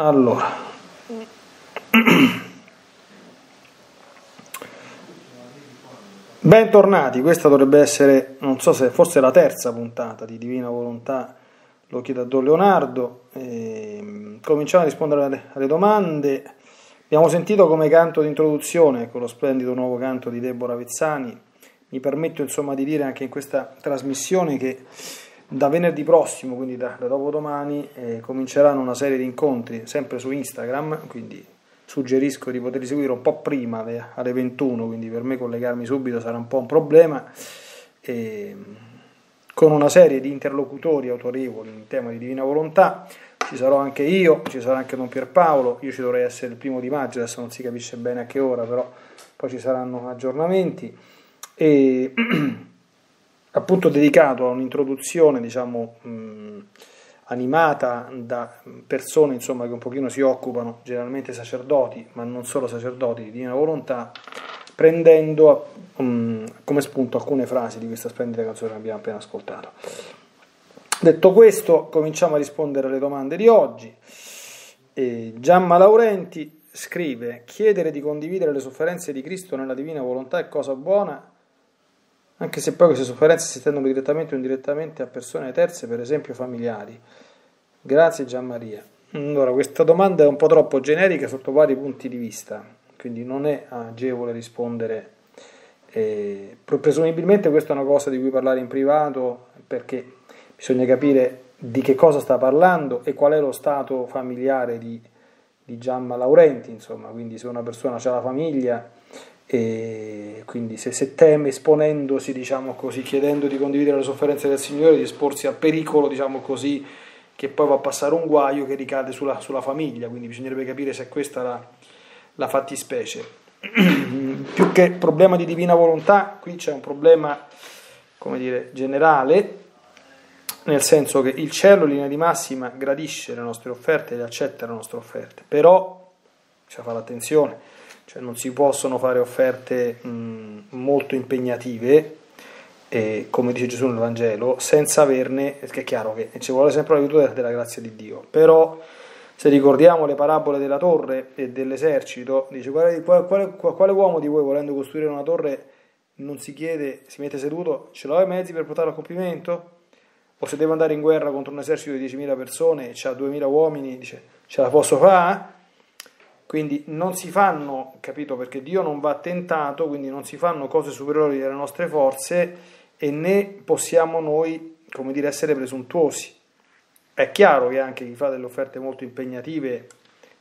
Allora, bentornati, questa dovrebbe essere, non so se forse la terza puntata di Divina Volontà, lo chiedo a Don Leonardo. Cominciamo a rispondere alle domande. Abbiamo sentito come canto di introduzione, con lo splendido nuovo canto di Deborah Vezzani. Mi permetto insomma di dire anche in questa trasmissione che da venerdì prossimo, quindi da dopodomani, cominceranno una serie di incontri, sempre su Instagram, quindi suggerisco di poterli seguire un po' prima, alle 21, quindi per me collegarmi subito sarà un po' un problema, con una serie di interlocutori autorevoli in tema di Divina Volontà. Ci sarò anche io, ci sarà anche Don Pierpaolo, io ci dovrei essere il 1 maggio, adesso non si capisce bene a che ora, però poi ci saranno aggiornamenti, e appunto dedicato a un'introduzione, diciamo, animata da persone, insomma, che un pochino si occupano, generalmente sacerdoti, ma non solo sacerdoti, di Divina Volontà, prendendo come spunto alcune frasi di questa splendida canzone che abbiamo appena ascoltato. Detto questo, cominciamo a rispondere alle domande di oggi. Giamma Laurenti scrive: chiedere di condividere le sofferenze di Cristo nella Divina Volontà è cosa buona, anche se poi queste sofferenze si tendono direttamente o indirettamente a persone terze, per esempio familiari. Grazie Gianmaria. Allora, questa domanda è un po' troppo generica sotto vari punti di vista, quindi non è agevole rispondere. Presumibilmente questa è una cosa di cui parlare in privato, perché bisogna capire di che cosa sta parlando e qual è lo stato familiare di Giamma Laurenti, insomma. Quindi se una persona ha la famiglia, e quindi se teme, esponendosi, diciamo così, chiedendo di condividere le sofferenze del Signore, di esporsi al pericolo, diciamo così, che poi va a passare un guaio che ricade sulla famiglia, quindi bisognerebbe capire se è questa la fattispecie. Più che problema di Divina Volontà, qui c'è un problema, come dire, generale, nel senso che il cielo in linea di massima gradisce le nostre offerte e accetta le nostre offerte, però bisogna fare attenzione. Cioè non si possono fare offerte molto impegnative, come dice Gesù nel Vangelo, senza averne, perché è chiaro che ci vuole sempre l'aiuto della grazia di Dio, però se ricordiamo le parabole della torre e dell'esercito, dice: quale uomo di voi, volendo costruire una torre, non si chiede, si mette seduto, ce l'ho i mezzi per portarlo a compimento? O se devo andare in guerra contro un esercito di 10.000 persone e c'ha 2.000 uomini, dice: ce la posso fare? Quindi non si fanno, capito, perché Dio non va tentato, quindi non si fanno cose superiori alle nostre forze e né possiamo noi, come dire, essere presuntuosi. È chiaro che anche chi fa delle offerte molto impegnative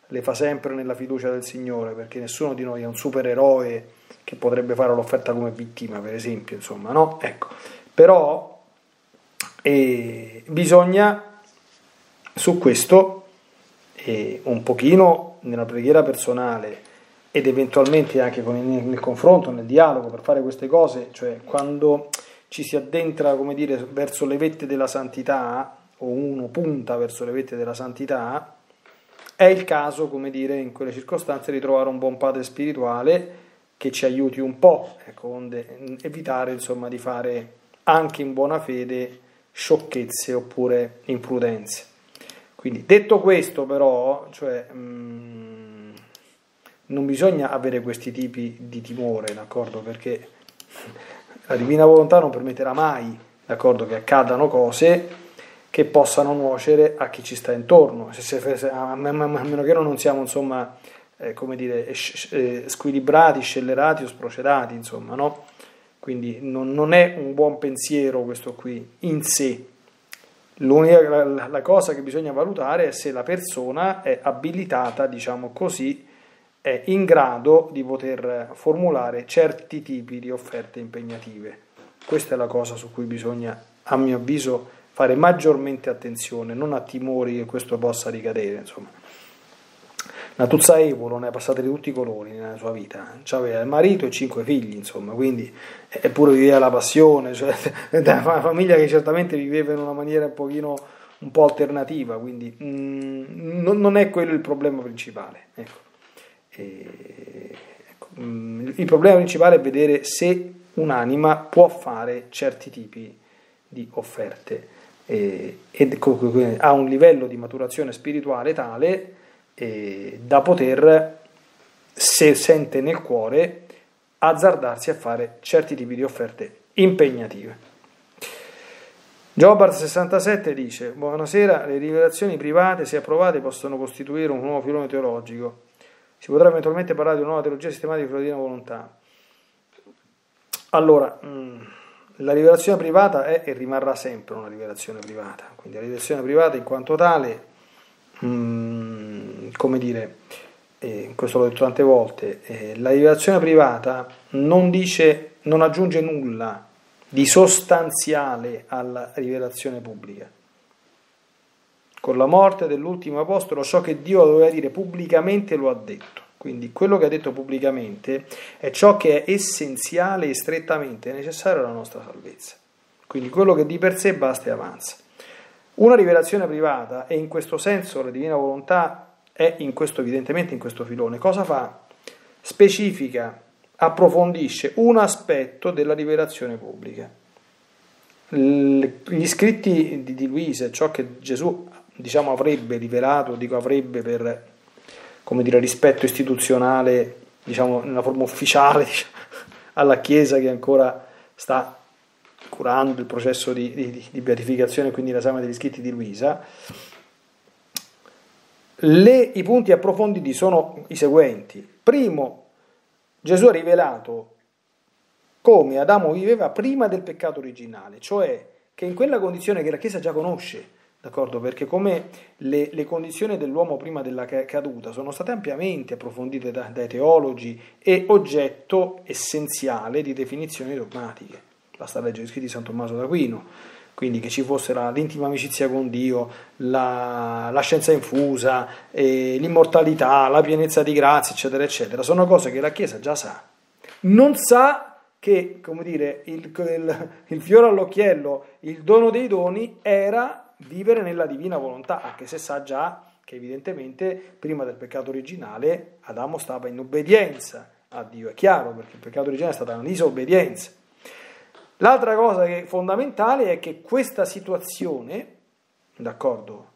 le fa sempre nella fiducia del Signore, perché nessuno di noi è un supereroe che potrebbe fare l'offerta come vittima, per esempio, insomma, no? Ecco, però bisogna su questo un pochino nella preghiera personale ed eventualmente anche nel confronto, nel dialogo, per fare queste cose, cioè quando ci si addentra, come dire, verso le vette della santità, o uno punta verso le vette della santità, è il caso, come dire, in quelle circostanze di trovare un buon padre spirituale che ci aiuti un po', ecco, onde evitare, insomma, di fare anche in buona fede sciocchezze oppure imprudenze. Quindi detto questo, però, cioè, non bisogna avere questi tipi di timore, d'accordo? Perché la Divina Volontà non permetterà mai, d'accordo, che accadano cose che possano nuocere a chi ci sta intorno, a meno che noi non siamo, insomma, come dire, squilibrati, scellerati o sprocedati, insomma, no? Quindi non è un buon pensiero questo qui in sé. L'unica la cosa che bisogna valutare è se la persona è abilitata, diciamo così, è in grado di poter formulare certi tipi di offerte impegnative. Questa è la cosa su cui bisogna, a mio avviso, fare maggiormente attenzione, non a timori che questo possa ricadere, insomma. Natuzza Evolo ne ha passate di tutti i colori nella sua vita, c'aveva il marito e 5 figli, insomma, quindi eppure viveva la passione, cioè una famiglia che certamente viveva in una maniera un po' alternativa, quindi non è quello il problema principale, ecco. Il problema principale è vedere se un'anima può fare certi tipi di offerte, e ha un livello di maturazione spirituale tale da poter, se sente nel cuore, azzardarsi a fare certi tipi di offerte impegnative. Jobard 67 dice: buonasera, le rivelazioni private, se approvate, possono costituire un nuovo filone teologico. Si potrà eventualmente parlare di una nuova teologia sistematica sulla divina volontà. Allora, la rivelazione privata è e rimarrà sempre una rivelazione privata, quindi la rivelazione privata in quanto tale, come dire, questo l'ho detto tante volte, la rivelazione privata non aggiunge nulla di sostanziale alla rivelazione pubblica. Con la morte dell'ultimo apostolo, ciò che Dio doveva dire pubblicamente lo ha detto. Quindi quello che ha detto pubblicamente è ciò che è essenziale e strettamente necessario alla nostra salvezza. Quindi quello che di per sé basta e avanza. Una rivelazione privata, e in questo senso la divina volontà è in questo, evidentemente in questo filone, cosa fa? Specifica, approfondisce un aspetto della rivelazione pubblica. Gli scritti di Luisa, ciò che Gesù, diciamo, avrebbe rivelato, dico avrebbe per, come dire, rispetto istituzionale, diciamo, nella forma ufficiale, diciamo, alla Chiesa che ancora sta curando il processo di beatificazione, quindi l'esame degli scritti di Luisa, i punti approfonditi sono i seguenti. Primo, Gesù ha rivelato come Adamo viveva prima del peccato originale, cioè che in quella condizione che la Chiesa già conosce, d'accordo? Perché come le condizioni dell'uomo prima della caduta sono state ampiamente approfondite dai teologi e oggetto essenziale di definizioni dogmatiche. Basta leggere gli scritti di San Tommaso d'Aquino, quindi che ci fosse l'intima amicizia con Dio, la scienza infusa, l'immortalità, la pienezza di grazia, eccetera, eccetera. Sono cose che la Chiesa già sa. Non sa che, come dire, il fiore all'occhiello, il dono dei doni era vivere nella divina volontà, anche se sa già che evidentemente prima del peccato originale Adamo stava in obbedienza a Dio, è chiaro, perché il peccato originale è stata una disobbedienza. L'altra cosa che è fondamentale è che questa situazione, d'accordo,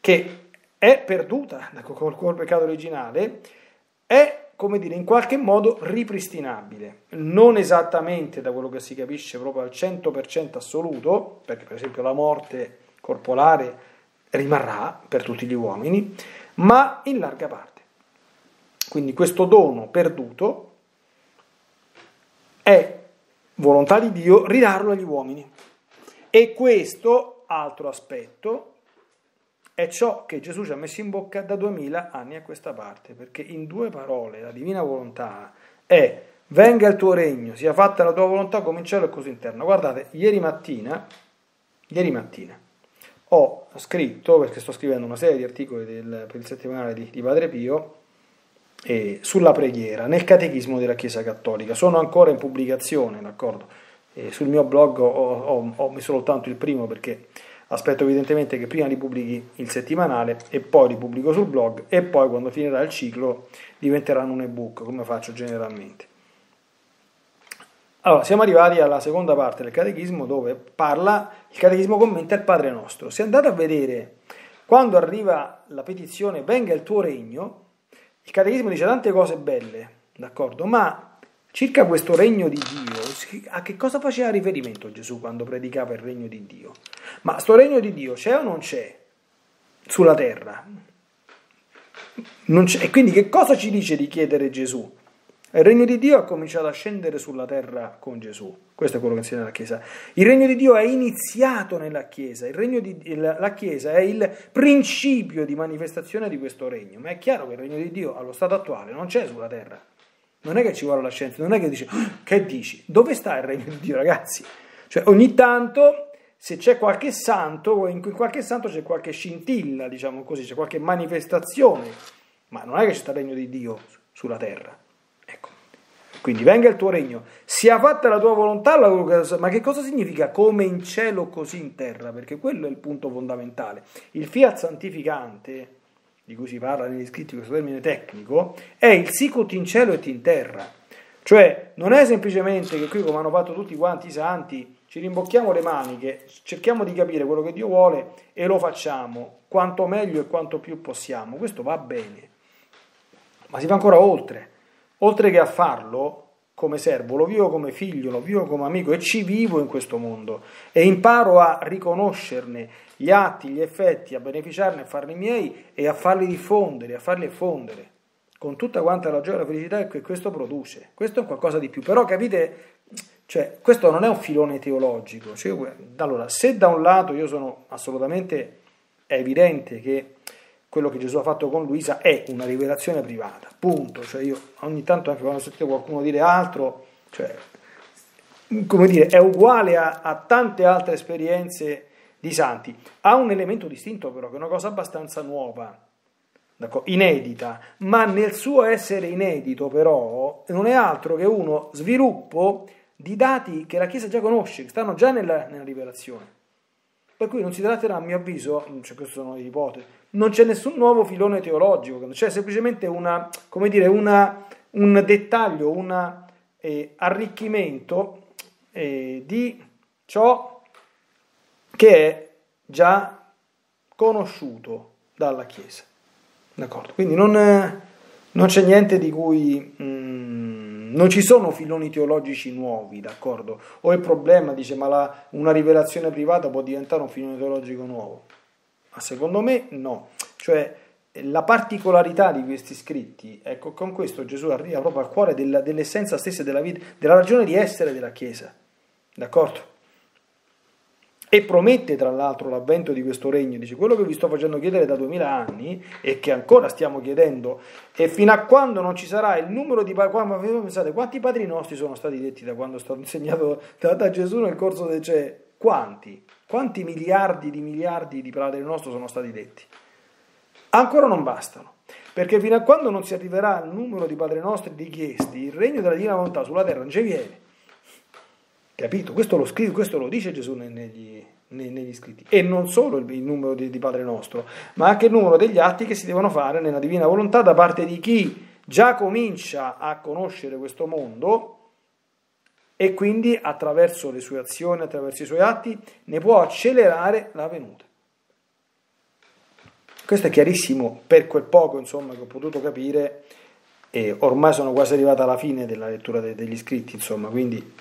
che è perduta col peccato originale, è, come dire, in qualche modo ripristinabile, non esattamente da quello che si capisce proprio al 100% assoluto, perché per esempio la morte corporale rimarrà per tutti gli uomini, ma in larga parte. Quindi questo dono perduto è volontà di Dio ridarlo agli uomini, e questo altro aspetto è ciò che Gesù ci ha messo in bocca da 2000 anni a questa parte, perché in due parole la divina volontà è: venga il tuo regno, sia fatta la tua volontà come in cielo e così in terra. Guardate, ieri mattina ho scritto, perché sto scrivendo una serie di articoli per il settimanale di Padre Pio, sulla preghiera nel catechismo della Chiesa Cattolica. Sono ancora in pubblicazione, d'accordo? Sul mio blog ho messo soltanto il primo, perché aspetto evidentemente che prima ripubblichi il settimanale e poi ripubblico sul blog, e poi quando finirà il ciclo diventeranno un ebook, come faccio generalmente. Allora, siamo arrivati alla seconda parte del catechismo, dove il catechismo commenta il Padre Nostro. Se andate a vedere, quando arriva la petizione venga il tuo regno, il catechismo dice tante cose belle, d'accordo, ma circa questo regno di Dio, a che cosa faceva riferimento Gesù quando predicava il regno di Dio? Ma sto regno di Dio c'è o non c'è sulla terra? Non c'è. E quindi che cosa ci dice di chiedere Gesù? Il regno di Dio ha cominciato a scendere sulla terra con Gesù. Questo è quello che insegna la Chiesa. Il regno di Dio è iniziato nella Chiesa. La Chiesa è il principio di manifestazione di questo regno. Ma è chiaro che il regno di Dio allo stato attuale non c'è sulla terra. Non è che ci vuole la scienza, non è che dice, che dici? Dove sta il regno di Dio, ragazzi? Cioè, ogni tanto, se c'è qualche santo, in qualche santo c'è qualche scintilla, diciamo così, c'è qualche manifestazione, ma non è che c'è il regno di Dio sulla terra. Ecco. Quindi venga il tuo regno, sia fatta la tua volontà, ma che cosa significa come in cielo così in terra? Perché quello è il punto fondamentale. Il fiat santificante, di cui si parla negli scritti, questo termine tecnico, è il sicut in cielo et in terra. Cioè non è semplicemente che qui, come hanno fatto tutti quanti i santi, ci rimbocchiamo le maniche, cerchiamo di capire quello che Dio vuole e lo facciamo quanto meglio e quanto più possiamo. Questo va bene, ma si va ancora oltre. Oltre che a farlo come servo, lo vivo come figlio, lo vivo come amico e ci vivo in questo mondo e imparo a riconoscerne gli atti, gli effetti, a beneficiarne, a farli miei e a farli diffondere, a farli effondere con tutta quanta la gioia e la felicità che questo produce. Questo è un qualcosa di più, però capite, cioè, questo non è un filone teologico. Cioè, allora, se da un lato io sono assolutamente, è evidente che quello che Gesù ha fatto con Luisa è una rivelazione privata, punto. Cioè, io ogni tanto, anche quando sentito qualcuno dire altro, cioè, come dire, è uguale a tante altre esperienze di santi. Ha un elemento distinto però, che è una cosa abbastanza nuova, inedita, ma nel suo essere inedito però non è altro che uno sviluppo di dati che la Chiesa già conosce, che stanno già nella rivelazione. Per cui non si tratterà, a mio avviso, cioè queste sono le ipotesi, non c'è nessun nuovo filone teologico, c'è semplicemente una, come dire, un dettaglio, un arricchimento di ciò che è già conosciuto dalla Chiesa. D'accordo? Quindi non c'è niente di cui... non ci sono filoni teologici nuovi, d'accordo? O il problema, dice, ma una rivelazione privata può diventare un filone teologico nuovo? Ma secondo me no. Cioè, la particolarità di questi scritti, ecco, con questo Gesù arriva proprio al cuore dell'essenza stessa della vita, della ragione di essere della Chiesa, d'accordo? E promette, tra l'altro, l'avvento di questo regno. Dice, quello che vi sto facendo chiedere da 2000 anni e che ancora stiamo chiedendo, e fino a quando non ci sarà il numero di... Pensate, quanti padri nostri sono stati detti da quando è stato insegnato da Gesù nel corso del... Cioè, quanti miliardi di padri nostri sono stati detti? Ancora non bastano. Perché fino a quando non si arriverà al numero di padri nostri richiesti, il regno della divina volontà sulla terra non ci viene. Capito? Questo lo scrive, questo lo dice Gesù negli scritti. E non solo il numero di Padre Nostro, ma anche il numero degli atti che si devono fare nella divina volontà da parte di chi già comincia a conoscere questo mondo e quindi attraverso le sue azioni, attraverso i suoi atti, ne può accelerare la venuta. Questo è chiarissimo per quel poco, insomma, che ho potuto capire, e ormai sono quasi arrivata alla fine della lettura degli scritti, insomma, quindi...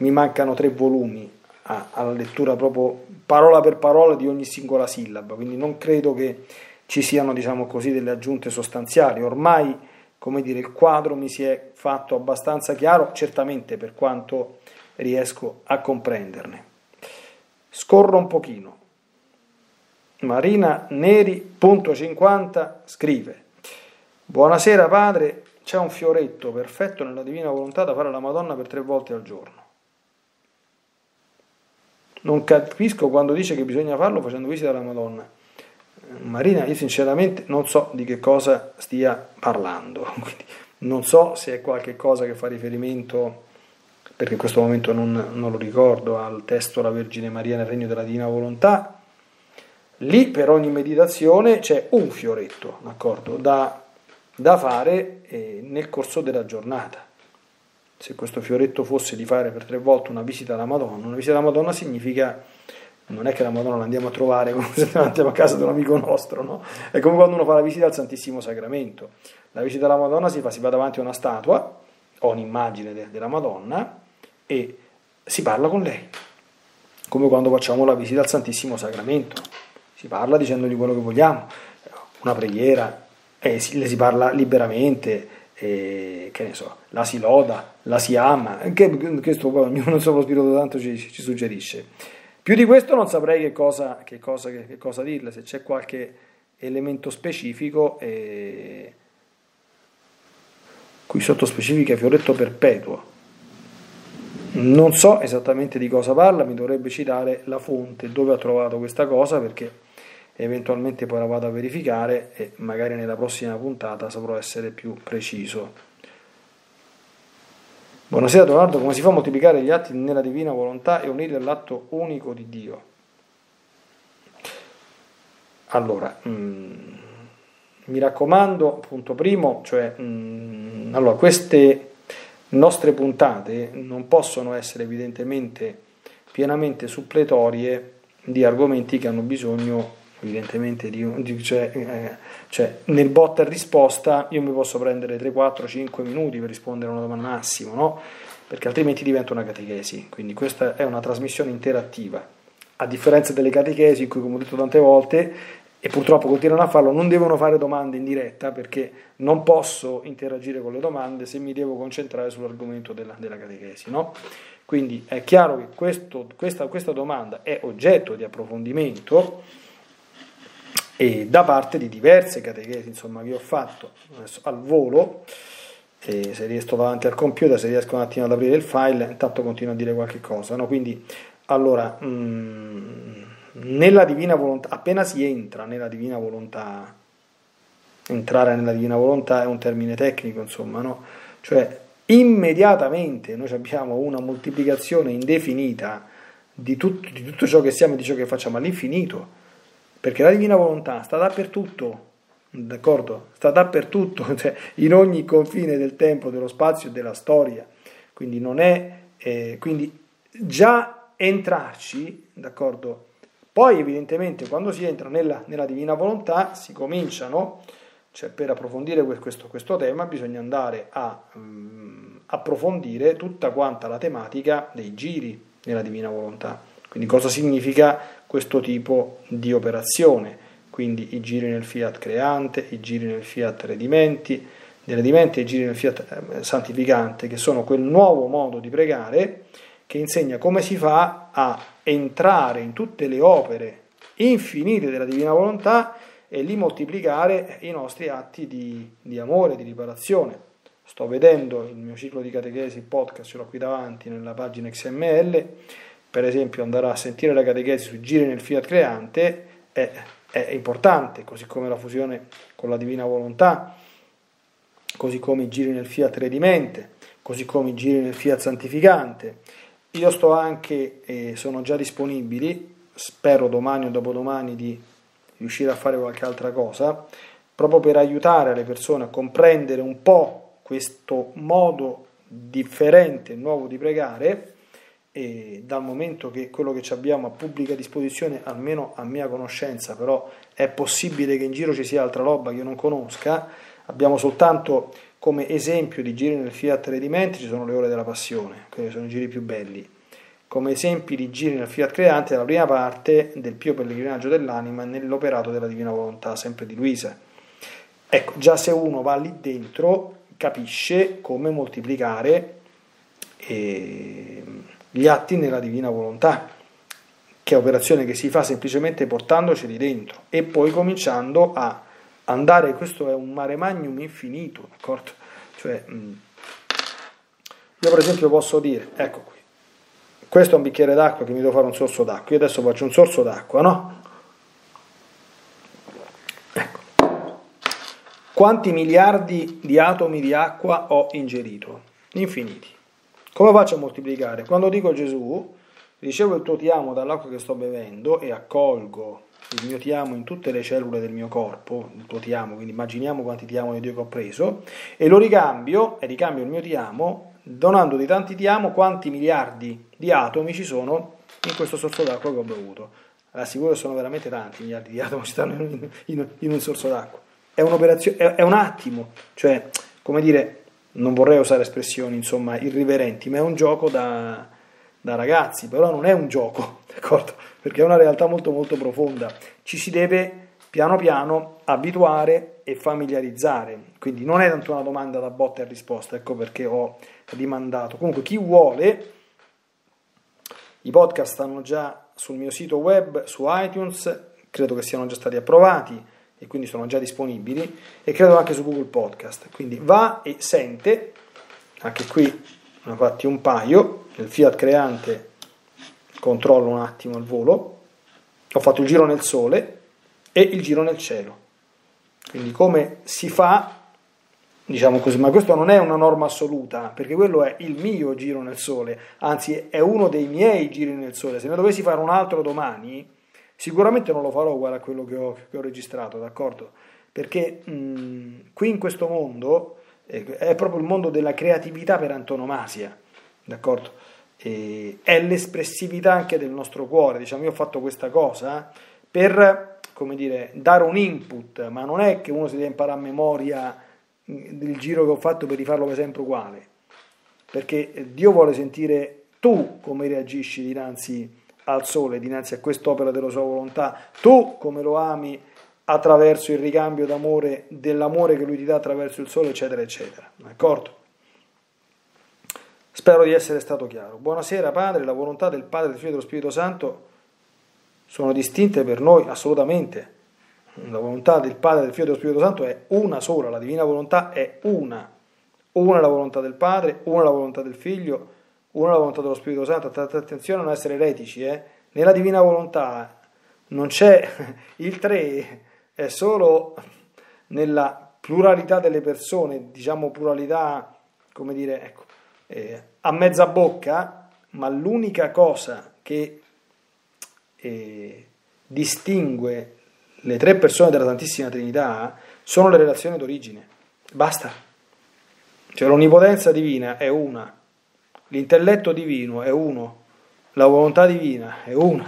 Mi mancano 3 volumi alla lettura proprio parola per parola di ogni singola sillaba, quindi non credo che ci siano, diciamo così, delle aggiunte sostanziali. Ormai, come dire, il quadro mi si è fatto abbastanza chiaro, certamente per quanto riesco a comprenderne. Scorro un pochino. Marina Neri, .50, scrive: buonasera padre, c'è un fioretto perfetto nella divina volontà da fare alla Madonna per 3 volte al giorno. Non capisco quando dice che bisogna farlo facendo visita alla Madonna. Marina, io sinceramente non so di che cosa stia parlando, quindi non so se è qualche cosa che fa riferimento, perché in questo momento non lo ricordo, al testo La Vergine Maria nel Regno della Divina Volontà. Lì per ogni meditazione c'è un fioretto, d'accordo, da fare nel corso della giornata. Se questo fioretto fosse di fare per 3 volte una visita alla Madonna, significa, non è che la Madonna la andiamo a trovare come se andiamo a casa di un amico nostro, no? È come quando uno fa la visita al Santissimo Sacramento. La visita alla Madonna si va davanti a una statua o un'immagine della Madonna e si parla con lei, come quando facciamo la visita al Santissimo Sacramento, si parla dicendogli quello che vogliamo, una preghiera, le si parla liberamente, che ne so, la si loda, la si ama, anche questo poi ognuno so, lo spirito tanto ci suggerisce. Più di questo non saprei che cosa dirle, se c'è qualche elemento specifico, qui sotto specifica fioretto perpetuo. Non so esattamente di cosa parla, mi dovrebbe citare la fonte dove ha trovato questa cosa, perché eventualmente poi la vado a verificare e magari nella prossima puntata saprò essere più preciso. Buonasera Leonardo, come si fa a moltiplicare gli atti nella divina volontà e unire all'atto unico di Dio? Allora, mi raccomando, punto primo, cioè, allora, queste nostre puntate non possono essere evidentemente pienamente suppletorie di argomenti che hanno bisogno evidentemente nel botta e risposta. Io mi posso prendere 3, 4, 5 minuti per rispondere a una domanda massimo, no? Perché altrimenti diventa una catechesi, quindi questa è una trasmissione interattiva, a differenza delle catechesi in cui, come ho detto tante volte, e purtroppo continuano a farlo, non devono fare domande in diretta perché non posso interagire con le domande se mi devo concentrare sull'argomento della catechesi, no? Quindi è chiaro che questa domanda è oggetto di approfondimento e da parte di diverse catechesi, insomma, che ho fatto adesso al volo, e se riesco davanti al computer, se riesco un attimo ad aprire il file, intanto continuo a dire qualche cosa, no? Quindi allora nella divina volontà, appena si entra nella divina volontà, entrare nella divina volontà è un termine tecnico, insomma, no? Cioè immediatamente noi abbiamo una moltiplicazione indefinita di tutto ciò che siamo e di ciò che facciamo all'infinito, perché la divina volontà sta dappertutto, d'accordo? Sta dappertutto, cioè in ogni confine del tempo, dello spazio e della storia, quindi non è quindi già entrarci, d'accordo? Poi evidentemente quando si entra nella divina volontà si cominciano, cioè per approfondire questo tema bisogna andare a approfondire tutta quanta la tematica dei giri nella divina volontà, quindi cosa significa questo tipo di operazione, quindi i giri nel fiat creante, i giri nel fiat redimenti, i giri nel fiat santificante, che sono quel nuovo modo di pregare che insegna come si fa a entrare in tutte le opere infinite della divina volontà e lì moltiplicare i nostri atti di amore, di riparazione. Sto vedendo il mio ciclo di catechesi, il podcast ce l'ho qui davanti nella pagina XML, per esempio andare a sentire la catechesi su giri nel fiat creante è importante, così come la fusione con la divina volontà, così come i giri nel fiat redimente, così come i giri nel fiat santificante. Io sto anche, sono già disponibili, spero domani o dopodomani di riuscire a fare qualche altra cosa, proprio per aiutare le persone a comprendere un po' questo modo differente, nuovo di pregare, e dal momento che quello che abbiamo a pubblica disposizione, almeno a mia conoscenza, però è possibile che in giro ci sia altra roba che io non conosca, abbiamo soltanto come esempio di giri nel fiat redimenti ci sono le ore della passione, che sono i giri più belli. Come esempi di giri nel fiat creante, la prima parte del Pio Pellegrinaggio dell'anima nell'operato della divina volontà, sempre di Luisa. Ecco, già se uno va lì dentro capisce come moltiplicare gli atti nella divina volontà, che è operazione che si fa semplicemente portandoceli dentro e poi cominciando a andare. Questo è un mare magnum infinito, d'accordo? Cioè, io per esempio posso dire, ecco qui, questo è un bicchiere d'acqua che mi devo fare un sorso d'acqua, io adesso faccio un sorso d'acqua, no? Ecco, quanti miliardi di atomi di acqua ho ingerito? Infiniti. Come faccio a moltiplicare? Quando dico Gesù, ricevo il tuo ti amo dall'acqua che sto bevendo e accolgo il mio ti amo in tutte le cellule del mio corpo, il tuo ti amo, quindi immaginiamo quanti ti amo di Dio che ho preso, e lo ricambio, e ricambio il mio ti amo, donando di tanti ti amo, quanti miliardi di atomi ci sono in questo sorso d'acqua che ho bevuto. Rassicuro che sono veramente tanti miliardi di atomi che stanno in un sorso d'acqua. È un'operazione, è un attimo, cioè, come dire, non vorrei usare espressioni, insomma, irriverenti, ma è un gioco da ragazzi, però non è un gioco, d'accordo? Perché è una realtà molto molto profonda, ci si deve piano piano abituare e familiarizzare, quindi non è tanto una domanda da botta e risposta, ecco perché ho rimandato. Comunque chi vuole, i podcast stanno già sul mio sito web, su iTunes, credo che siano già stati approvati e quindi sono già disponibili, e credo anche su Google Podcast, quindi va e sente, anche qui ne ho fatti un paio, nel fiat creante controllo un attimo al volo, ho fatto il giro nel sole e il giro nel cielo, quindi come si fa, diciamo così, ma questo non è una norma assoluta, perché quello è il mio giro nel sole, anzi è uno dei miei giri nel sole, se ne dovessi fare un altro domani sicuramente non lo farò uguale a quello che ho registrato, d'accordo? Perché qui in questo mondo è proprio il mondo della creatività per antonomasia, d'accordo? è l'espressività anche del nostro cuore. Diciamo, io ho fatto questa cosa per, come dire, dare un input, ma non è che uno si deve imparare a memoria il giro che ho fatto per rifarlo sempre uguale, perché Dio vuole sentire tu come reagisci dinanzi al sole, dinanzi a quest'opera della sua volontà, tu come lo ami attraverso il ricambio d'amore, dell'amore che lui ti dà attraverso il sole, eccetera, eccetera. D'accordo? Spero di essere stato chiaro. Buonasera Padre, la volontà del Padre, del Figlio e dello Spirito Santo sono distinte per noi? Assolutamente. La volontà del Padre, del Figlio e dello Spirito Santo è una sola, la divina volontà è una. Una è la volontà del Padre, una è la volontà del Figlio, una è la volontà dello Spirito Santo. Attenzione a non essere eretici, eh? Nella divina volontà non c'è il tre, è solo nella pluralità delle persone, diciamo pluralità, come dire, ecco, a mezza bocca, ma l'unica cosa che distingue le tre persone della Santissima Trinità sono le relazioni d'origine. Basta. Cioè l'onnipotenza divina è una, l'intelletto divino è uno, la volontà divina è una.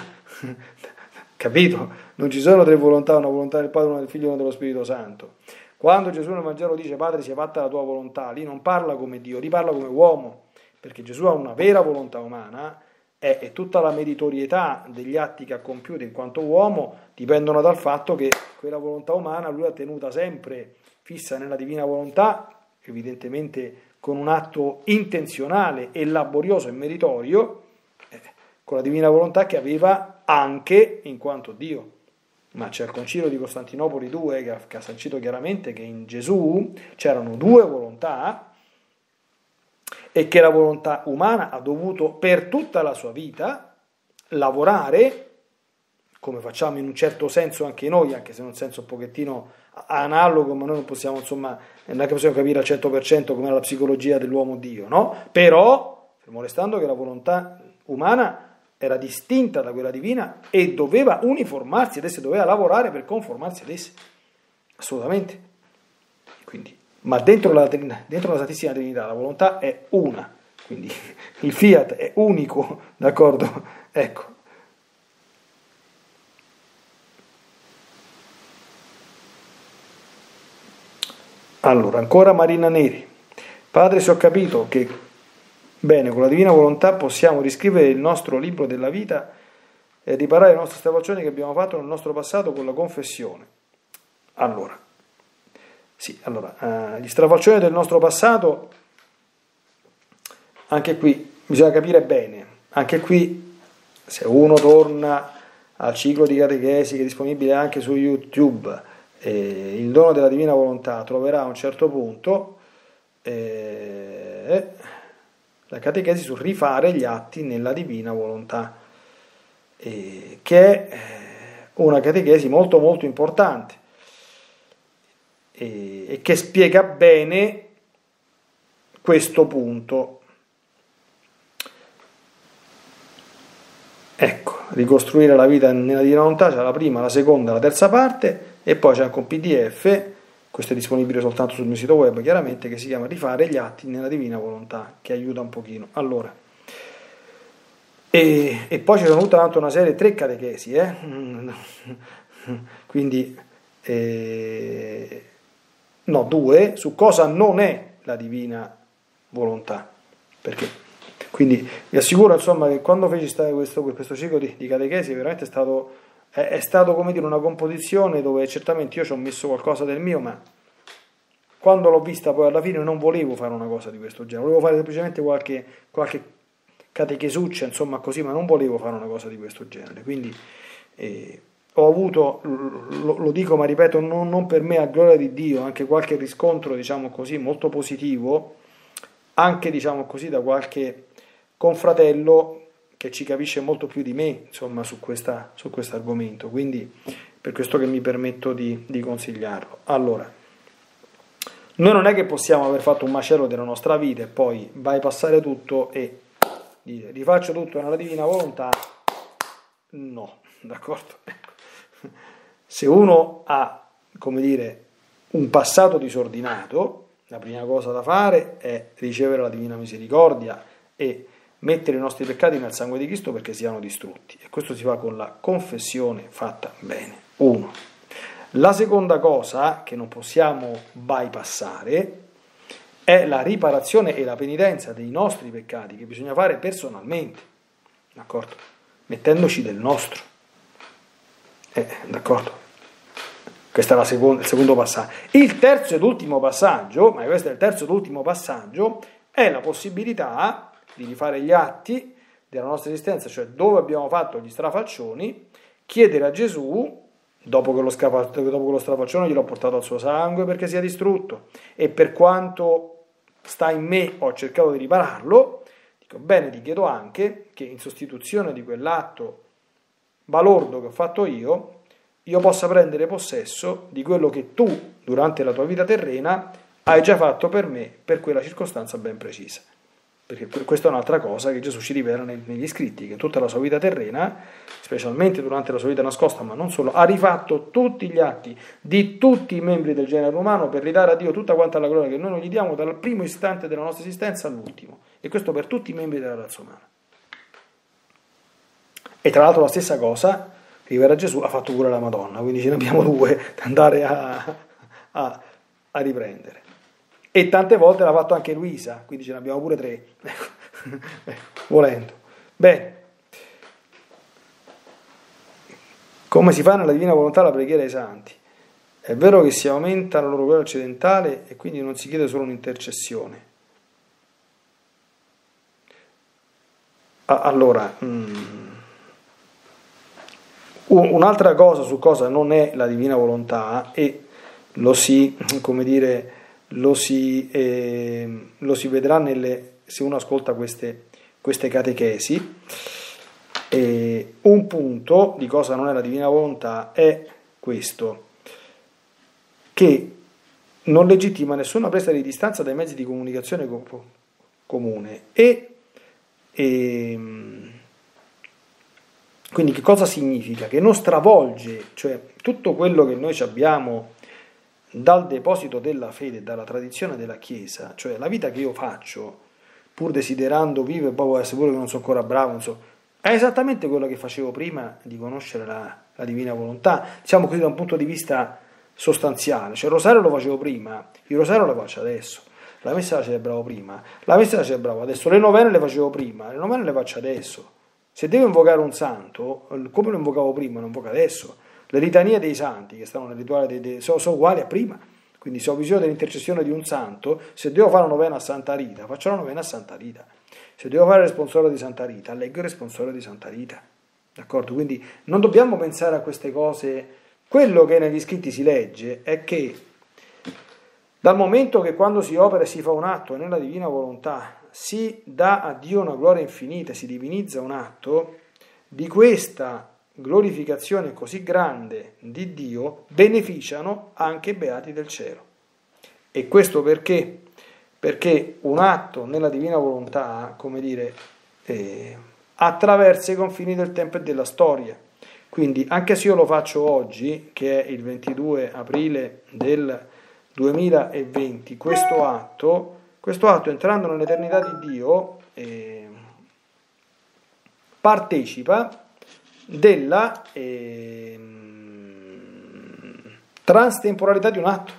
Capito? Non ci sono tre volontà, una volontà del Padre, una del Figlio e una dello Spirito Santo. Quando Gesù nel Vangelo dice Padre sia fatta la tua volontà, lì non parla come Dio, lì parla come uomo, perché Gesù ha una vera volontà umana e tutta la meritorietà degli atti che ha compiuto in quanto uomo dipendono dal fatto che quella volontà umana lui l'ha tenuta sempre fissa nella divina volontà, evidentemente con un atto intenzionale e laborioso e meritorio, con la divina volontà che aveva anche in quanto Dio. Ma c'è il Concilio di Costantinopoli II che ha sancito chiaramente che in Gesù c'erano due volontà e che la volontà umana ha dovuto per tutta la sua vita lavorare, come facciamo in un certo senso anche noi, anche se in un senso un pochettino analogo, ma noi non possiamo, insomma, non è che possiamo capire al 100% com'è la psicologia dell'uomo Dio, no? Però, fermo restando che la volontà umana era distinta da quella divina e doveva uniformarsi ad essa, doveva lavorare per conformarsi ad essa, assolutamente. Quindi, ma dentro la Santissima Trinità la volontà è una, quindi il fiat è unico, d'accordo? Ecco. Allora, ancora Marina Neri. Padre, se ho capito che bene, con la divina volontà possiamo riscrivere il nostro libro della vita e riparare i nostri strafalcioni che abbiamo fatto nel nostro passato con la confessione. Allora, sì, allora, gli strafalcioni del nostro passato, anche qui bisogna capire bene, anche qui se uno torna al ciclo di catechesi che è disponibile anche su YouTube, il dono della divina volontà, troverà a un certo punto la catechesi sul rifare gli atti nella divina volontà, che è una catechesi molto molto importante e che spiega bene questo punto. Ecco, ricostruire la vita nella divina volontà, c'è la prima, la seconda, la terza parte, e poi c'è anche un PDF. Questo è disponibile soltanto sul mio sito web, chiaramente, che si chiama Rifare gli atti nella divina volontà, che aiuta un pochino. Allora, e poi ci sono tutta una serie, tre catechesi, quindi, no, due, su cosa non è la divina volontà. Perché? Quindi vi assicuro, insomma, che quando feci stare questo ciclo di catechesi veramente è stato, come dire, una composizione dove certamente io ci ho messo qualcosa del mio, ma quando l'ho vista poi alla fine non volevo fare una cosa di questo genere, volevo fare semplicemente qualche catechesuccia, insomma, così, ma non volevo fare una cosa di questo genere. Quindi ho avuto, lo dico ma ripeto, non per me, a gloria di Dio, anche qualche riscontro, diciamo così, molto positivo, anche, diciamo così, da qualche confratello che ci capisce molto più di me, insomma, su questo argomento, quindi per questo che mi permetto di consigliarlo. Allora, noi non è che possiamo aver fatto un macello della nostra vita e poi bypassare tutto e dire rifaccio tutto nella divina volontà, no, d'accordo? Se uno ha, come dire, un passato disordinato, la prima cosa da fare è ricevere la divina misericordia e mettere i nostri peccati nel sangue di Cristo perché siano distrutti. E questo si fa con la confessione fatta bene. 1. La seconda cosa che non possiamo bypassare è la riparazione e la penitenza dei nostri peccati, che bisogna fare personalmente, d'accordo? Mettendoci del nostro. D'accordo? Questo è il secondo passaggio. Il terzo ed ultimo passaggio, ma questo è il terzo ed ultimo passaggio, è la possibilità di rifare gli atti della nostra esistenza, cioè dove abbiamo fatto gli strafalcioni, chiedere a Gesù, dopo che lo strafalcione gliel'ho portato al suo sangue perché sia distrutto, e per quanto sta in me ho cercato di ripararlo, dico bene, ti chiedo anche che in sostituzione di quell'atto balordo che ho fatto io possa prendere possesso di quello che tu, durante la tua vita terrena, hai già fatto per me, per quella circostanza ben precisa. Perché questa è un'altra cosa che Gesù ci rivela negli scritti, che tutta la sua vita terrena, specialmente durante la sua vita nascosta, ma non solo, ha rifatto tutti gli atti di tutti i membri del genere umano per ridare a Dio tutta quanta la gloria che noi non gli diamo dal primo istante della nostra esistenza all'ultimo. E questo per tutti i membri della razza umana. E tra l'altro la stessa cosa che rivela Gesù ha fatto pure la Madonna, quindi ce ne abbiamo due da andare a riprendere. E tante volte l'ha fatto anche Luisa, quindi ce ne abbiamo pure tre, volendo. Bene, come si fa nella divina volontà la preghiera ai santi? È vero che si aumenta la loro gloria occidentale e quindi non si chiede solo un'intercessione. Allora, un'altra cosa su cosa non è la divina volontà, e lo si vedrà se uno ascolta queste catechesi. Un punto di cosa non è la divina volontà è questo, che non legittima nessuna presa di distanza dai mezzi di comunicazione comune, e quindi che cosa significa? Che non stravolge, cioè tutto quello che noi abbiamo dal deposito della fede, dalla tradizione della Chiesa, cioè la vita che io faccio, pur desiderando vivere, poi essere sicuro che non sono ancora bravo, non so, è esattamente quello che facevo prima di conoscere la divina volontà, diciamo così, da un punto di vista sostanziale. Cioè il rosario lo facevo prima, il rosario lo faccio adesso, la messa la celebravo prima, la messa la celebravo adesso, le novene le facevo prima, le novene le faccio adesso. Se devo invocare un santo, come lo invocavo prima, lo invoco adesso. Le litanie dei santi che stanno nel rituale sono uguali a prima, quindi se ho bisogno dell'intercessione di un santo, se devo fare una novena a Santa Rita, faccio la novena a Santa Rita. Se devo fare il responsorio di Santa Rita, leggo il responsorio di Santa Rita, d'accordo? Quindi non dobbiamo pensare a queste cose. Quello che negli scritti si legge è che dal momento che quando si opera e si fa un atto nella divina volontà si dà a Dio una gloria infinita, si divinizza un atto, di questa glorificazione così grande di Dio beneficiano anche i beati del cielo. E questo perché? Perché un atto nella divina volontà, come dire, attraversa i confini del tempo e della storia. Quindi anche se io lo faccio oggi, che è il 22 aprile del 2020, questo atto entrando nell'eternità di Dio partecipa della transtemporalità di un atto,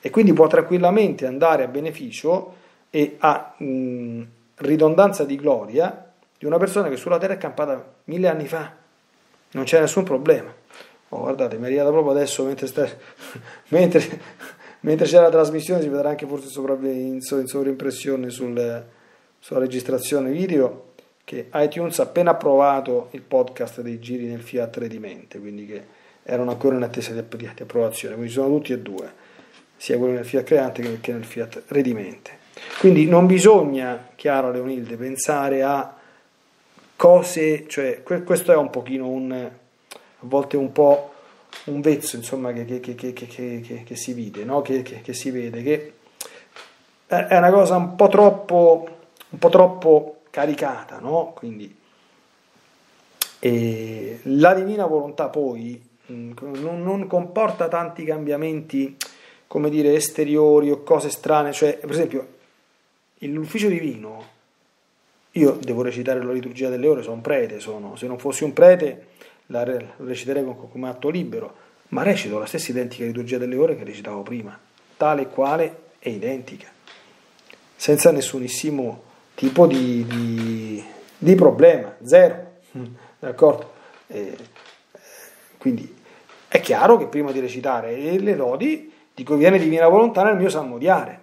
e quindi può tranquillamente andare a beneficio e a ridondanza di gloria di una persona che sulla terra è campata 1000 anni fa, non c'è nessun problema. Guardate, mi è arrivata proprio adesso mentre c'è la trasmissione, si vedrà anche forse in sovraimpressione sulla registrazione video, che iTunes ha appena approvato il podcast dei giri nel Fiat 3 di mente, quindi che erano ancora in attesa di approvazione, quindi sono tutti e due, sia quello nel Fiat Creante che nel Fiat Redimente. Quindi non bisogna, chiaro Leonilde, pensare a cose, cioè questo è un pochino a volte un po' un vezzo, insomma, che si vede, no? che si vede, che è una cosa un po' troppo caricata, no? Quindi la divina volontà poi non comporta tanti cambiamenti, come dire, esteriori o cose strane. Cioè, per esempio, l'ufficio divino Io devo recitare la liturgia delle ore, sono un prete, se non fossi un prete la reciterei come atto libero, ma recito la stessa identica liturgia delle ore che recitavo prima, tale e quale è identica, senza nessunissimo tipo di problema, zero, d'accordo? Quindi è chiaro che prima di recitare le lodi dico viene divina volontà nel mio salmodiare.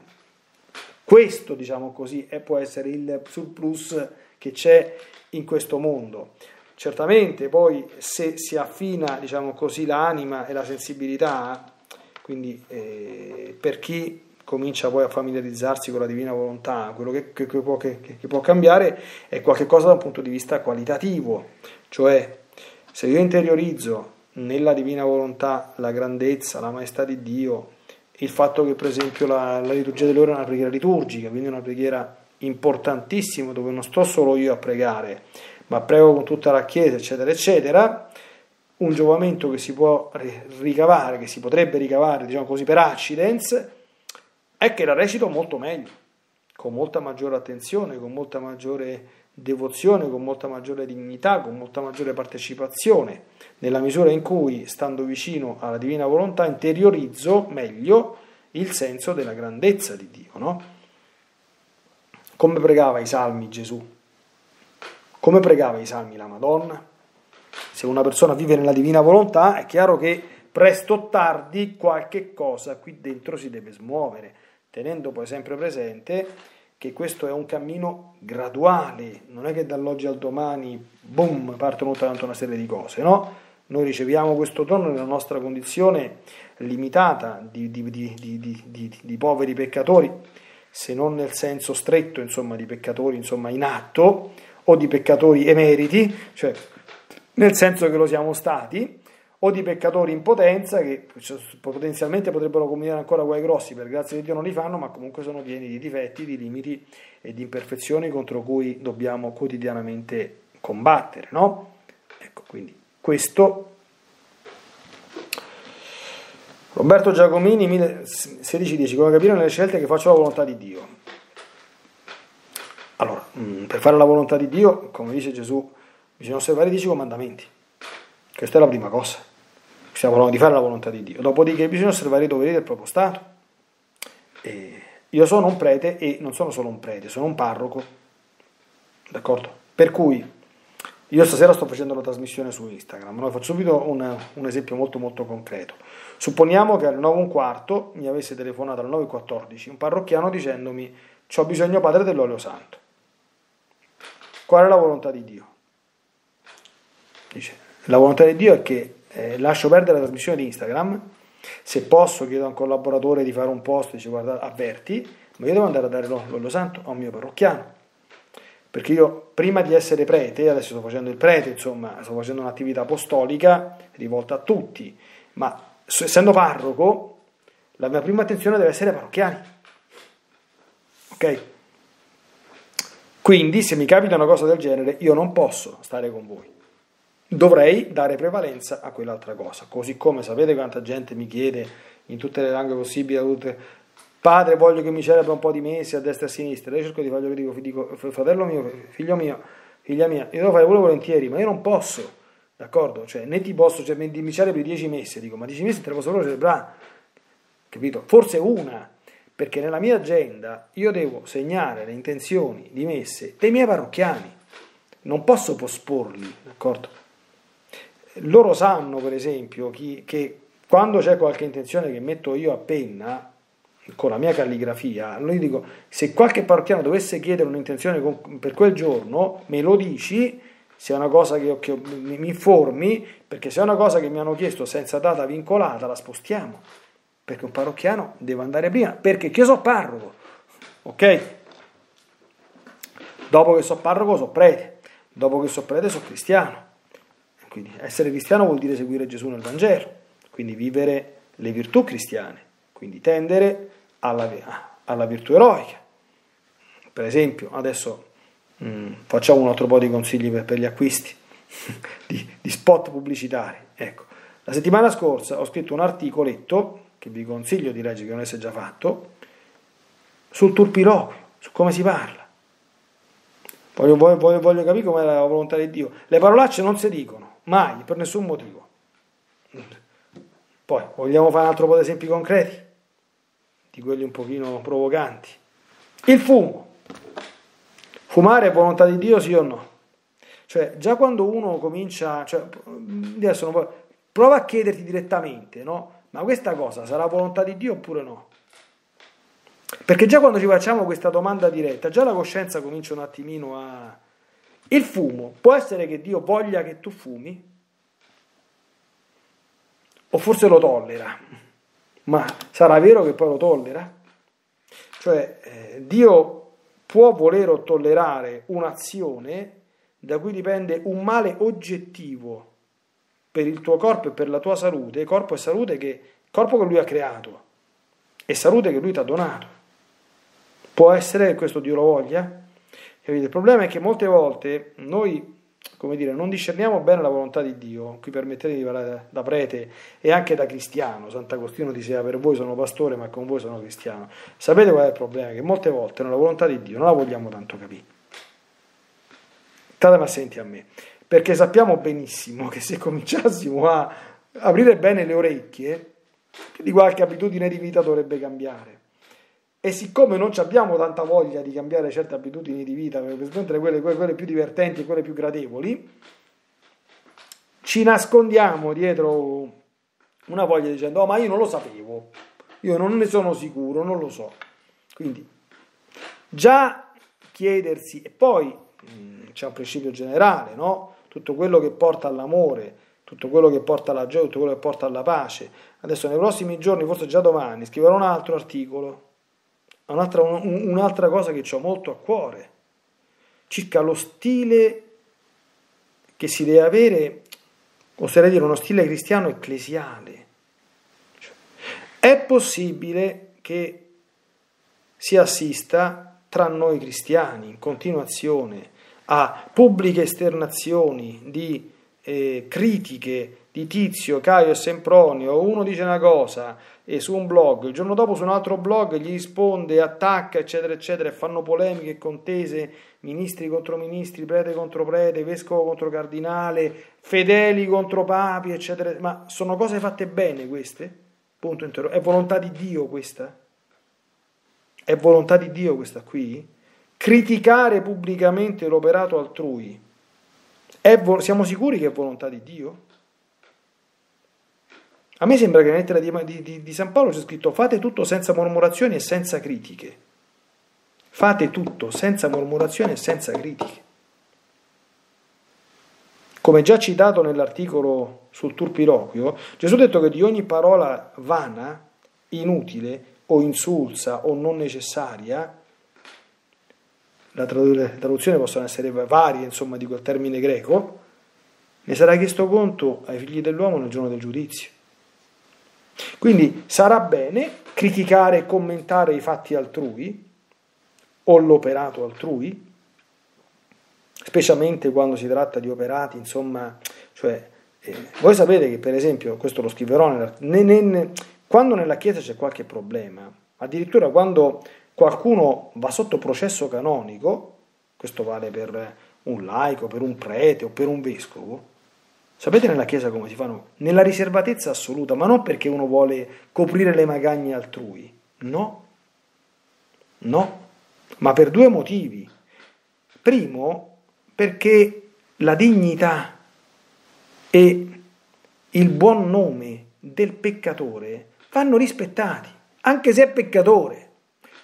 Questo, diciamo così, può essere il surplus che c'è in questo mondo. Certamente poi se si affina, diciamo così, l'anima e la sensibilità, quindi per chi comincia poi a familiarizzarsi con la divina volontà, quello che può cambiare è qualche cosa da un punto di vista qualitativo, cioè se io interiorizzo nella divina volontà la grandezza, la maestà di Dio, il fatto che per esempio la liturgia dell'ora è una preghiera liturgica, quindi è una preghiera importantissima dove non sto solo io a pregare, ma prego con tutta la Chiesa, eccetera, eccetera, un giovamento che si può ricavare, che si potrebbe ricavare, diciamo così, per accidens, è che la recito molto meglio, con molta maggiore attenzione, con molta maggiore devozione, con molta maggiore dignità, con molta maggiore partecipazione, nella misura in cui, stando vicino alla divina volontà, interiorizzo meglio il senso della grandezza di Dio, no? Come pregava i salmi Gesù? Come pregava i salmi la Madonna? Se una persona vive nella divina volontà, è chiaro che presto o tardi qualche cosa qui dentro si deve smuovere, tenendo poi sempre presente che questo è un cammino graduale, non è che dall'oggi al domani, boom, partono tutta una serie di cose, no? Noi riceviamo questo dono nella nostra condizione limitata di poveri peccatori, se non nel senso stretto, insomma, di peccatori, insomma, in atto, o di peccatori emeriti, cioè nel senso che lo siamo stati, o di peccatori in potenza che potenzialmente potrebbero combinare ancora guai grossi, per grazia di Dio non li fanno, ma comunque sono pieni di difetti, di limiti e di imperfezioni contro cui dobbiamo quotidianamente combattere, no? Ecco, quindi questo. Roberto Giacomini 1610, come capire nelle scelte che faccio la volontà di Dio. Allora, per fare la volontà di Dio, come dice Gesù, bisogna osservare i 10 comandamenti. Questa è la prima cosa. Stiamo parlando di fare la volontà di Dio, dopodiché bisogna osservare i doveri del proprio stato. E io sono un prete e non sono solo un prete, sono un parroco, d'accordo? Per cui io stasera sto facendo la trasmissione su Instagram, no? Faccio subito un esempio molto molto concreto. Supponiamo che alle 9:15 mi avesse telefonato alle 9:14 un parrocchiano dicendomi c'ho bisogno padre dell'olio santo. Qual è la volontà di Dio? Dice: la volontà di Dio è che lascio perdere la trasmissione di Instagram, se posso chiedo a un collaboratore di fare un post, dice guarda, avverti, ma io devo andare a dare l'olio santo a un mio parrocchiano, perché io prima di essere prete, adesso sto facendo il prete, insomma sto facendo un'attività apostolica rivolta a tutti, ma essendo parroco la mia prima attenzione deve essere ai parrocchiani, ok? Quindi se mi capita una cosa del genere io non posso stare con voi, dovrei dare prevalenza a quell'altra cosa. Così come sapete quanta gente mi chiede in tutte le langhe possibili, padre voglio che mi celebra un po' di mesi a destra e a sinistra, io cerco di farlo, dico fratello mio, figlio mio, figlia mia, io devo fare quello volentieri, ma io non posso, d'accordo? Cioè né ti posso, cioè, mi celebri 10 messe, dico ma 10 messe te le posso solo celebrare, capito? Forse una, perché nella mia agenda io devo segnare le intenzioni di messe dei miei parrocchiani, non posso posporli, d'accordo? Loro sanno per esempio che quando c'è qualche intenzione che metto io a penna con la mia calligrafia, io dico se qualche parrocchiano dovesse chiedere un'intenzione per quel giorno me lo dici, se è una cosa che mi informi, perché se è una cosa che mi hanno chiesto senza data vincolata la spostiamo, perché un parrocchiano deve andare prima, perché io so parroco, ok? Dopo che so parroco so prete, dopo che so prete so cristiano. Quindi essere cristiano vuol dire seguire Gesù nel Vangelo, quindi vivere le virtù cristiane, quindi tendere alla virtù eroica. Per esempio, adesso facciamo un altro po' di consigli per gli acquisti di spot pubblicitari. Ecco, la settimana scorsa ho scritto un articoletto, che vi consiglio di leggere, che non è già fatto, sul turpiloquio, su come si parla. Voglio capire com'è la volontà di Dio. Le parolacce non si dicono, mai, per nessun motivo. Poi, vogliamo fare un altro po' di esempi concreti, di quelli un pochino provocanti. Il fumo. Fumare è volontà di Dio, sì o no? Cioè, già quando uno comincia... Cioè, adesso non può, prova a chiederti direttamente, no? Ma questa cosa sarà volontà di Dio oppure no? Perché già quando ci facciamo questa domanda diretta, già la coscienza comincia un attimino a... Il fumo, può essere che Dio voglia che tu fumi? O forse lo tollera? Ma sarà vero che poi lo tollera? Cioè, Dio può voler o tollerare un'azione da cui dipende un male oggettivo per il tuo corpo e per la tua salute, corpo e salute che, corpo che lui ha creato e salute che lui ti ha donato. Può essere che questo Dio lo voglia? Capite? Il problema è che molte volte noi, come dire, non discerniamo bene la volontà di Dio. Qui permettetemi di parlare da prete e anche da cristiano. Sant'Agostino diceva: per voi sono pastore, ma con voi sono cristiano. Sapete qual è il problema? Che molte volte la volontà di Dio non la vogliamo tanto capire. State ma senti a me, perché sappiamo benissimo che se cominciassimo a aprire bene le orecchie, più di qualche abitudine di vita dovrebbe cambiare. E siccome non abbiamo tanta voglia di cambiare certe abitudini di vita, per quelle più divertenti e quelle più gradevoli, ci nascondiamo dietro una voglia dicendo: oh, ma io non lo sapevo, io non ne sono sicuro, non lo so. Quindi già chiedersi, e poi c'è un principio generale, no? Tutto quello che porta all'amore, tutto quello che porta alla gioia, tutto quello che porta alla pace. Adesso nei prossimi giorni, forse già domani, scriverò un altro articolo, un'altra cosa che ho molto a cuore, circa lo stile che si deve avere, oserei dire uno stile cristiano ecclesiale. Cioè, è possibile che si assista tra noi cristiani in continuazione a pubbliche esternazioni di critiche di Tizio, Caio e Sempronio. Uno dice una cosa e su un blog, il giorno dopo su un altro blog gli risponde, attacca, eccetera eccetera, e fanno polemiche, contese, ministri contro ministri, prete contro prete, vescovo contro cardinale, fedeli contro papi, eccetera. Ma sono cose fatte bene queste? Punto interrogativo. È volontà di Dio questa? È volontà di Dio questa qui? Criticare pubblicamente l'operato altrui, siamo sicuri che è volontà di Dio? A me sembra che nella lettera di San Paolo c'è scritto: fate tutto senza mormorazioni e senza critiche. Fate tutto senza mormorazioni e senza critiche. Come già citato nell'articolo sul Turpiloquio, Gesù ha detto che di ogni parola vana, inutile o insulsa o non necessaria, la traduzione possono essere varie, insomma, di quel termine greco, ne sarà chiesto conto ai figli dell'uomo nel giorno del giudizio. Quindi sarà bene criticare e commentare i fatti altrui o l'operato altrui, specialmente quando si tratta di operati, insomma, cioè, voi sapete che, per esempio, questo lo scriverò, quando nella Chiesa c'è qualche problema, addirittura quando qualcuno va sotto processo canonico, questo vale per un laico, per un prete o per un vescovo. Sapete nella Chiesa come si fanno? Nella riservatezza assoluta, ma non perché uno vuole coprire le magagne altrui, no, no, ma per due motivi. Primo, perché la dignità e il buon nome del peccatore vanno rispettati, anche se è peccatore.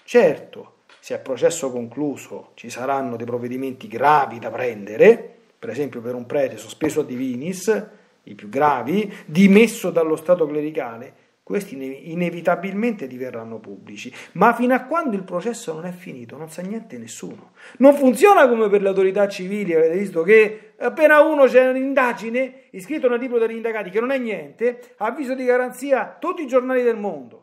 Certo, se a processo concluso ci saranno dei provvedimenti gravi da prendere, per esempio per un prete sospeso a divinis, i più gravi, dimesso dallo stato clericale, questi inevitabilmente diverranno pubblici. Ma fino a quando il processo non è finito, non sa niente nessuno. Non funziona come per le autorità civili, avete visto che appena uno c'è un'indagine, iscritto nel libro degli indagati, che non è niente, avviso di garanzia tutti i giornali del mondo.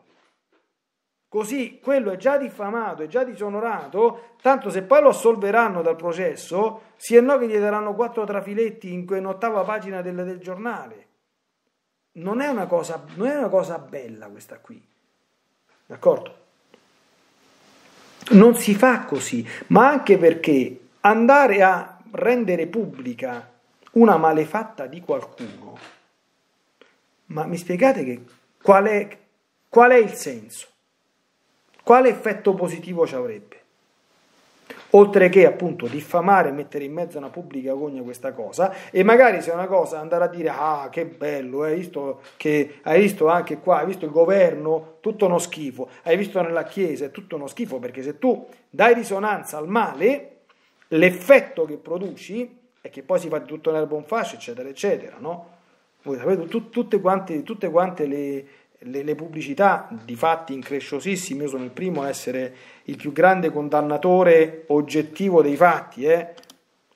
Così quello è già diffamato, è già disonorato, tanto se poi lo assolveranno dal processo, sì e no che gli daranno 4 trafiletti in quell'ottava pagina del giornale. Non è una cosa bella questa qui, d'accordo? Non si fa così, ma anche perché andare a rendere pubblica una malefatta di qualcuno, ma mi spiegate qual è il senso? Quale effetto positivo ci avrebbe? Oltre che appunto diffamare e mettere in mezzo a una pubblica gogna questa cosa, e magari se è una cosa andare a dire ah che bello, hai visto anche qua, hai visto il governo, tutto uno schifo, hai visto nella Chiesa, è tutto uno schifo, perché se tu dai risonanza al male, l'effetto che produci è che poi si fa tutto l'erba un fascio, eccetera, eccetera, no? Voi sapete, tutte quante le pubblicità di fatti incresciosissimi, io sono il primo a essere il più grande condannatore oggettivo dei fatti,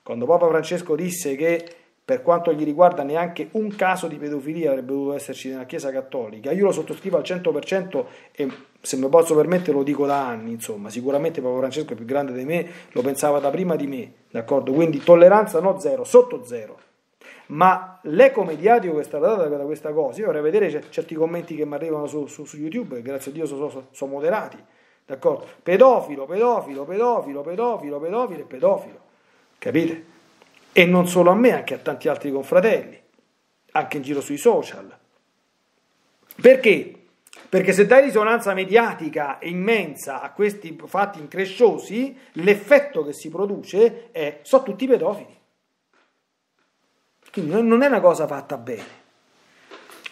Quando Papa Francesco disse che per quanto gli riguarda neanche un caso di pedofilia avrebbe dovuto esserci nella Chiesa Cattolica, io lo sottoscrivo al 100% e se me posso permettere lo dico da anni, insomma, sicuramente Papa Francesco è più grande di me, lo pensava da prima di me, d'accordo? Quindi tolleranza no zero, sotto zero. Ma l'eco mediatico che è stato dato da questa cosa, io vorrei vedere certi commenti che mi arrivano su YouTube, che grazie a Dio sono moderati, d'accordo? Pedofilo, capite? E non solo a me, anche a tanti altri confratelli, anche in giro sui social. Perché? Perché se dai risonanza mediatica immensa a questi fatti incresciosi, l'effetto che si produce è sono tutti pedofili. Quindi non è una cosa fatta bene.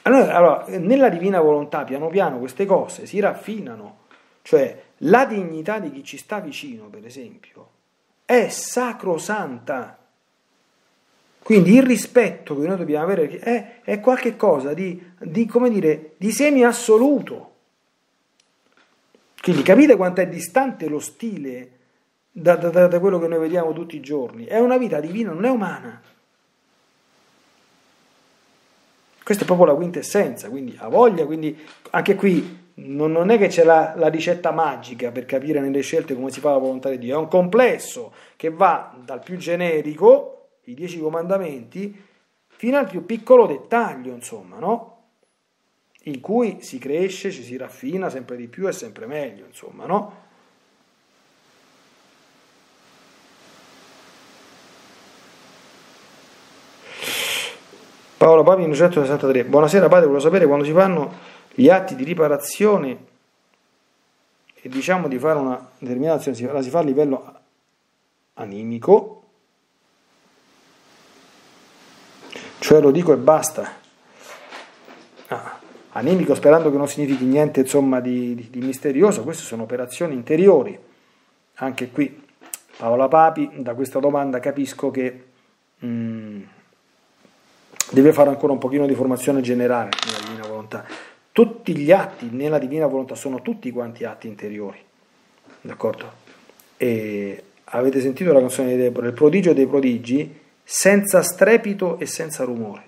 Allora, nella divina volontà, piano piano, queste cose si raffinano. Cioè, la dignità di chi ci sta vicino, per esempio, è sacrosanta. Quindi il rispetto che noi dobbiamo avere è qualcosa di semi assoluto. Quindi capite quanto è distante lo stile da quello che noi vediamo tutti i giorni. È una vita divina, non è umana. Questa è proprio la quintessenza, quindi ha voglia, quindi anche qui non è che c'è la ricetta magica per capire nelle scelte come si fa la volontà di Dio, è un complesso che va dal più generico, i 10 comandamenti, fino al più piccolo dettaglio, insomma, no? In cui si cresce, ci si raffina sempre di più e sempre meglio, insomma, no? Paolo Papi 1963, buonasera padre, volevo sapere quando si fanno gli atti di riparazione e diciamo di fare una determinata azione, la si fa a livello animico, cioè lo dico e basta, animico sperando che non significhi niente insomma di misterioso, queste sono operazioni interiori, anche qui Paola Papi da questa domanda capisco che... deve fare ancora un pochino di formazione generale nella Divina Volontà. Tutti gli atti nella Divina Volontà sono tutti quanti atti interiori, d'accordo? E avete sentito la canzone di Deborah, il prodigio dei prodigi, senza strepito e senza rumore.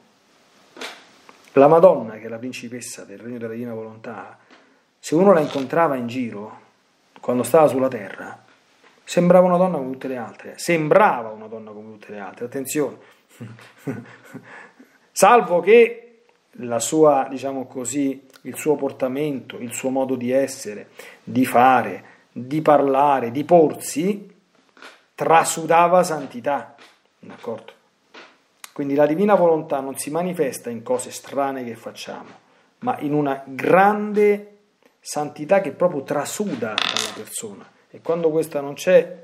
La Madonna, che è la principessa del regno della Divina Volontà, se uno la incontrava in giro, quando stava sulla terra, sembrava una donna come tutte le altre. Sembrava una donna come tutte le altre, attenzione. Salvo che la sua, diciamo così, il suo portamento, il suo modo di essere, di fare, di parlare, di porsi, trasudava santità, d'accordo? Quindi la divina volontà non si manifesta in cose strane che facciamo, ma in una grande santità che proprio trasuda dalla persona. E quando questa non c'è,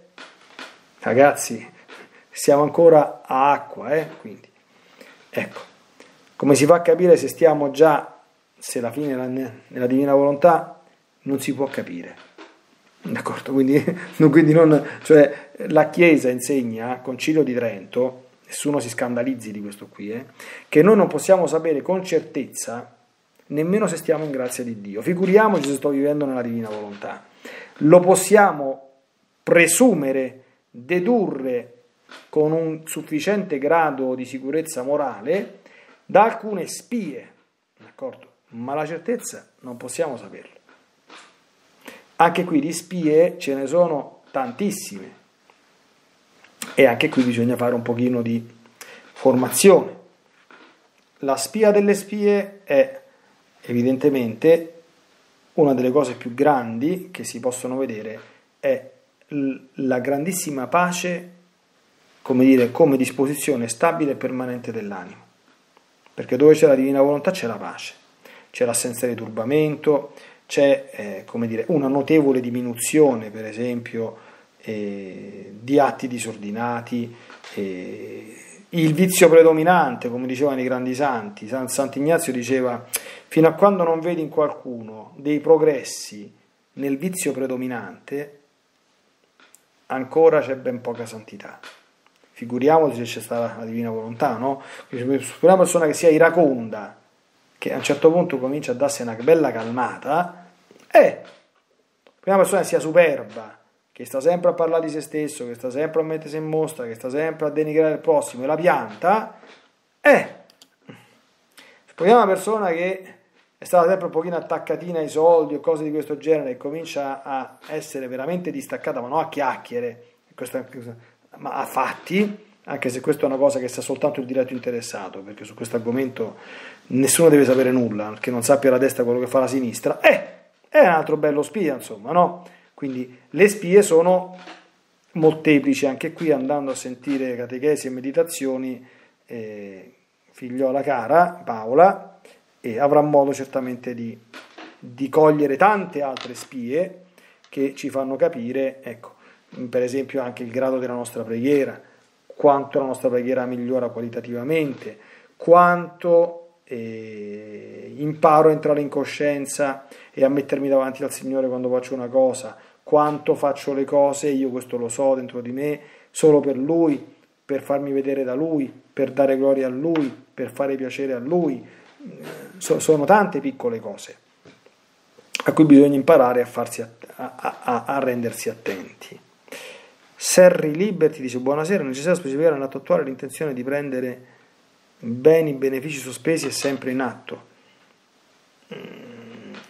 ragazzi, siamo ancora a acqua, quindi, ecco. Come si fa a capire se stiamo già, se la fine nella divina volontà, non si può capire, d'accordo? Quindi la Chiesa insegna, al Concilio di Trento, nessuno si scandalizzi di questo qui, che noi non possiamo sapere con certezza nemmeno se stiamo in grazia di Dio, figuriamoci se sto vivendo nella divina volontà, lo possiamo presumere, dedurre con un sufficiente grado di sicurezza morale, da alcune spie, d'accordo? Ma la certezza non possiamo saperlo. Anche qui di spie ce ne sono tantissime e anche qui bisogna fare un pochino di formazione. La spia delle spie è evidentemente una delle cose più grandi che si possono vedere, è la grandissima pace come dire, come disposizione stabile e permanente dell'animo. Perché dove c'è la divina volontà c'è la pace, c'è l'assenza di turbamento, c'è come dire, una notevole diminuzione, per esempio, di atti disordinati, il vizio predominante, come dicevano i grandi santi. Sant'Ignazio diceva: fino a quando non vedi in qualcuno dei progressi nel vizio predominante, ancora c'è ben poca santità. Figuriamoci se c'è stata la divina volontà, no? Una persona che sia iraconda, che a un certo punto comincia a darsi una bella calmata, una persona che sia superba, che sta sempre a parlare di se stesso, che sta sempre a mettersi in mostra, che sta sempre a denigrare il prossimo e la pianta, proviamo una persona che è stata sempre un pochino attaccatina ai soldi o cose di questo genere e comincia a essere veramente distaccata, ma non a chiacchiere, ma a fatti, anche se questa è una cosa che sa soltanto il diretto interessato, perché su questo argomento nessuno deve sapere nulla, perché non sappia la destra quello che fa la sinistra, è un altro bello spia, insomma, no? Quindi le spie sono molteplici, anche qui andando a sentire catechesi e meditazioni, figliola cara Paola, e avrà modo certamente di cogliere tante altre spie che ci fanno capire, ecco, per esempio anche il grado della nostra preghiera, quanto la nostra preghiera migliora qualitativamente, quanto imparo a entrare in coscienza e a mettermi davanti al Signore quando faccio una cosa, quanto faccio le cose, io questo lo so dentro di me, solo per Lui, per farmi vedere da Lui, per dare gloria a Lui, per fare piacere a Lui. Sono tante piccole cose a cui bisogna imparare a rendersi attenti. Serri Liberti dice: buonasera, è necessario specificare in atto attuale l'intenzione di prendere beni, benefici sospesi è sempre in atto.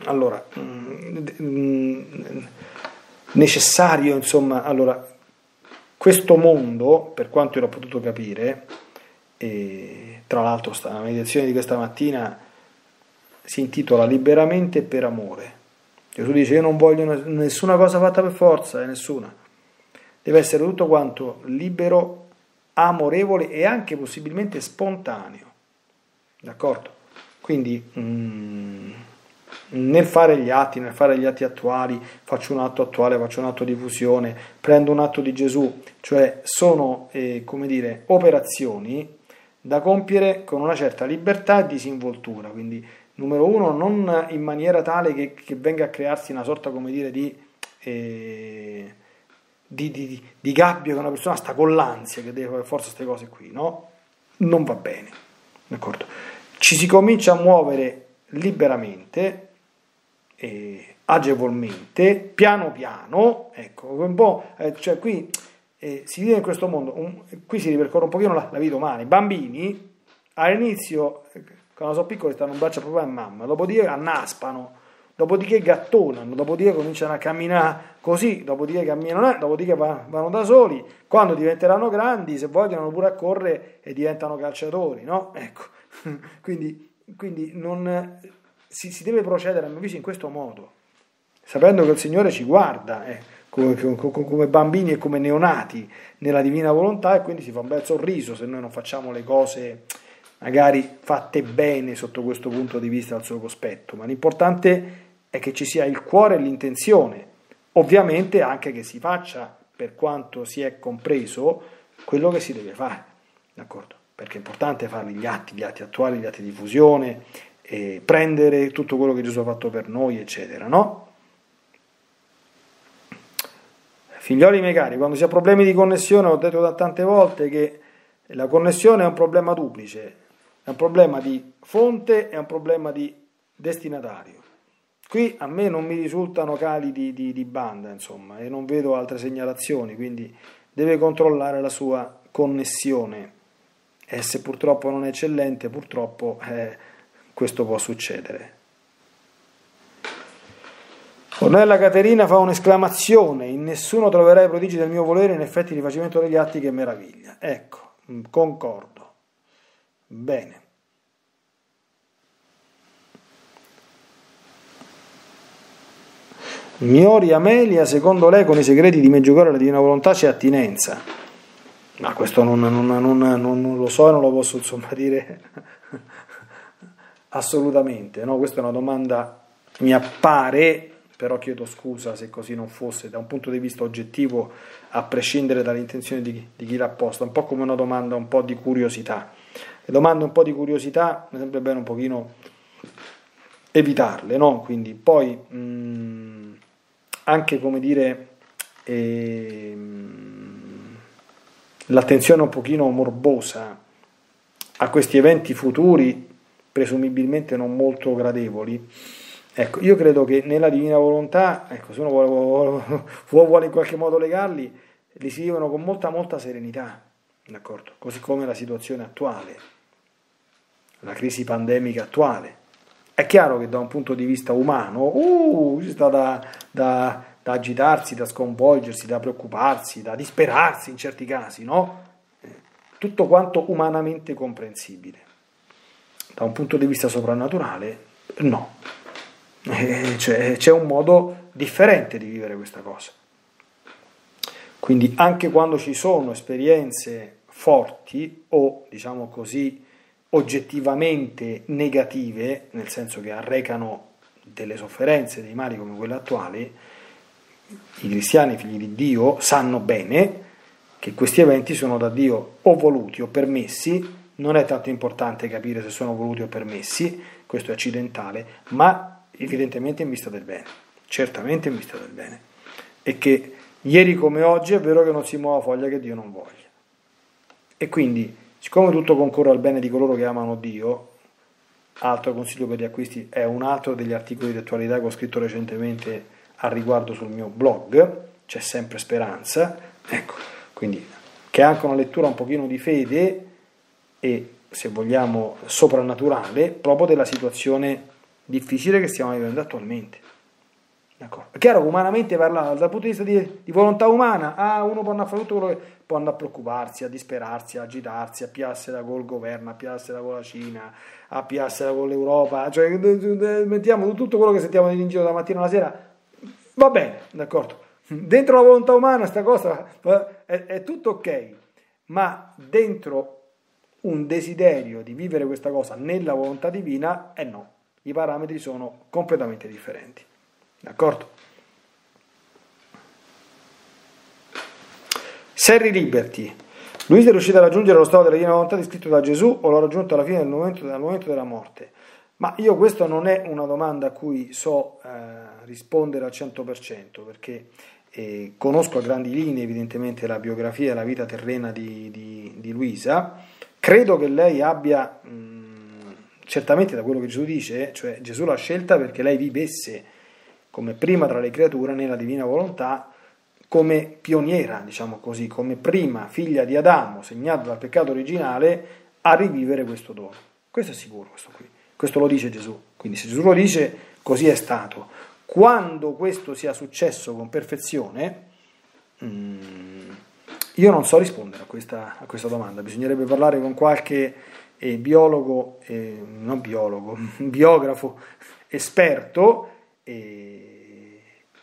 Allora, necessario, insomma, allora, questo mondo, per quanto io l'ho potuto capire, e tra l'altro la meditazione di questa mattina si intitola Liberamente per amore. Gesù dice: io non voglio nessuna cosa fatta per forza, nessuna, deve essere tutto quanto libero, amorevole e anche possibilmente spontaneo, d'accordo? Quindi nel fare gli atti attuali, faccio un atto attuale, faccio un atto di fusione, prendo un atto di Gesù, cioè sono come dire, operazioni da compiere con una certa libertà e disinvoltura. Quindi numero uno, non in maniera tale che venga a crearsi una sorta, come dire, di gabbia, che una persona sta con l'ansia che deve fare forza queste cose qui, no? Non va bene, d'accordo? Ci si comincia a muovere liberamente, agevolmente, piano piano, ecco, un po', cioè qui si vive in questo mondo, qui si ripercorre un pochino la vita umana. I bambini all'inizio, quando sono piccoli, stanno in braccio a papà e mamma, dopodiché annaspano, dopodiché gattonano, dopodiché cominciano a camminare così, dopodiché camminano, dopodiché vanno da soli, quando diventeranno grandi, se vogliono pure a correre e diventano calciatori, no? Ecco, quindi non... Si deve procedere, a mio avviso, in questo modo, sapendo che il Signore ci guarda, come bambini e come neonati nella divina volontà, e quindi si fa un bel sorriso se noi non facciamo le cose magari fatte bene sotto questo punto di vista al suo cospetto, ma l'importante è che ci sia il cuore e l'intenzione, ovviamente anche che si faccia, per quanto si è compreso, quello che si deve fare, d'accordo? Perché è importante fare gli atti attuali, gli atti di fusione, e prendere tutto quello che Gesù ha fatto per noi, eccetera, no? Figlioli miei cari, quando si ha problemi di connessione, ho detto tante volte che la connessione è un problema duplice, è un problema di fonte e un problema di destinatario. Qui a me non mi risultano cali di banda, insomma, e non vedo altre segnalazioni, quindi deve controllare la sua connessione, e se purtroppo non è eccellente, purtroppo questo può succedere. Ornella Caterina fa un'esclamazione: in nessuno troverai prodigi del mio volere, in effetti il rifacimento degli atti, che meraviglia. Ecco, concordo. Bene. Miori Amelia: secondo lei con i segreti di Meggiugorio e la divina volontà c'è attinenza. Ma questo non lo so e non lo posso insomma dire assolutamente, no? Questa è una domanda che mi appare, però chiedo scusa se così non fosse, da un punto di vista oggettivo, a prescindere dall'intenzione di chi l'ha posta, un po' come una domanda un po' di curiosità. Le domande un po' di curiosità mi sembra bene un pochino evitarle, no? Quindi poi anche, come dire, l'attenzione un pochino morbosa a questi eventi futuri presumibilmente non molto gradevoli. Ecco, io credo che nella Divina Volontà, ecco, se uno vuole in qualche modo legarli, li si vivono con molta serenità, d'accordo? Così come la situazione attuale, la crisi pandemica attuale. È chiaro che da un punto di vista umano ci sta da agitarsi, da sconvolgersi, da preoccuparsi, da disperarsi in certi casi, no? Tutto quanto umanamente comprensibile. Da un punto di vista soprannaturale, no. C'è un modo differente di vivere questa cosa. Quindi anche quando ci sono esperienze forti o, diciamo così, oggettivamente negative, nel senso che arrecano delle sofferenze, dei mali come quelle attuali, i cristiani, figli di Dio, sanno bene che questi eventi sono da Dio o voluti o permessi. Non è tanto importante capire se sono voluti o permessi, questo è accidentale, ma evidentemente in vista del bene, certamente in vista del bene. E che ieri come oggi è vero che non si muova foglia che Dio non voglia. E quindi, siccome tutto concorre al bene di coloro che amano Dio, altro consiglio per gli acquisti è un altro degli articoli di attualità che ho scritto recentemente al riguardo sul mio blog, C'è sempre speranza, ecco, quindi che è anche una lettura un pochino di fede e, se vogliamo, soprannaturale, proprio della situazione difficile che stiamo vivendo attualmente. D'accordo? È chiaro che umanamente parlando, dal punto di vista di volontà umana, uno può andare a fare tutto quello che può, andare a preoccuparsi, a disperarsi, a agitarsi, a piarsela col governo, a piarsela con la Cina, a piarsela con l'Europa, cioè mettiamo tutto quello che sentiamo in giro da mattina alla sera, va bene, d'accordo? Dentro la volontà umana sta cosa è tutto ok, ma dentro un desiderio di vivere questa cosa nella volontà divina, e no, i parametri sono completamente differenti, d'accordo? Serri Liberty. Luisa è riuscita a raggiungere lo stato della divina volontà descritto da Gesù, o l'ha raggiunto alla fine del momento della morte? Ma io, questa non è una domanda a cui so rispondere al 100%, perché conosco a grandi linee evidentemente la biografia e la vita terrena di Luisa. Credo che lei abbia, certamente da quello che Gesù dice, cioè Gesù l'ha scelta perché lei vivesse come prima tra le creature nella divina volontà, come pioniera, diciamo così, come prima figlia di Adamo, segnata dal peccato originale, a rivivere questo dono. Questo è sicuro, questo qui. Questo lo dice Gesù. Quindi se Gesù lo dice, così è stato. Quando questo sia successo con perfezione, io non so rispondere a questa domanda, bisognerebbe parlare con qualche biografo esperto,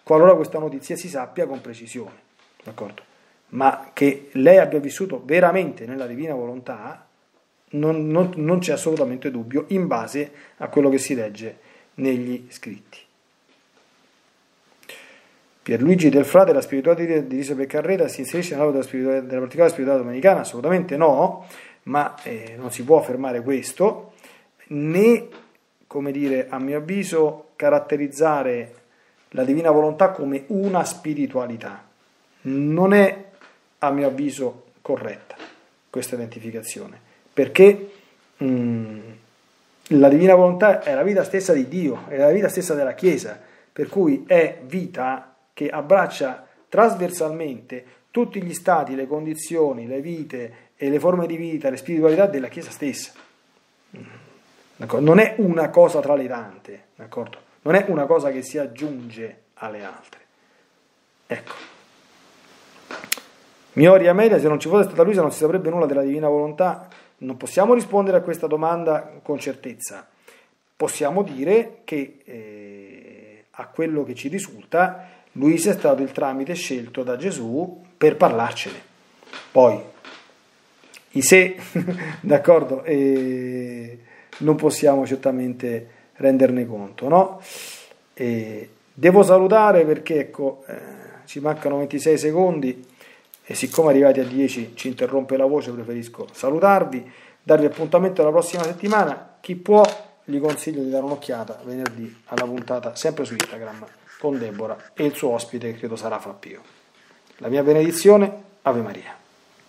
qualora questa notizia si sappia con precisione, d'accordo? Ma che lei abbia vissuto veramente nella divina volontà non c'è assolutamente dubbio, in base a quello che si legge negli scritti. Pierluigi Del Frate, la spiritualità di Elisabeth Carrera si inserisce nell'ambito della particolare spiritualità domenicana? Assolutamente no, ma non si può affermare questo, né, come dire, a mio avviso, caratterizzare la divina volontà come una spiritualità. Non è, a mio avviso, corretta questa identificazione, perché la divina volontà è la vita stessa di Dio, è la vita stessa della Chiesa, per cui è vita che abbraccia trasversalmente tutti gli stati, le condizioni, le vite e le forme di vita, le spiritualità della Chiesa stessa. D'accordo? Non è una cosa tra le tante, d'accordo? Non è una cosa che si aggiunge alle altre. Ecco. Miori Amelia, se non ci fosse stata Luisa non si saprebbe nulla della divina volontà. Non possiamo rispondere a questa domanda con certezza. Possiamo dire che a quello che ci risulta, Luisa è stato il tramite scelto da Gesù per parlarcene. Poi se, d'accordo, e non possiamo certamente renderne conto, no? E devo salutare perché, ecco, ci mancano 26 secondi e siccome arrivati a 10 ci interrompe la voce, preferisco salutarvi, darvi appuntamento alla prossima settimana. Chi può, gli consiglio di dare un'occhiata venerdì alla puntata sempre su Instagram con Deborah e il suo ospite, credo sarà Flappio. La mia benedizione, Ave Maria.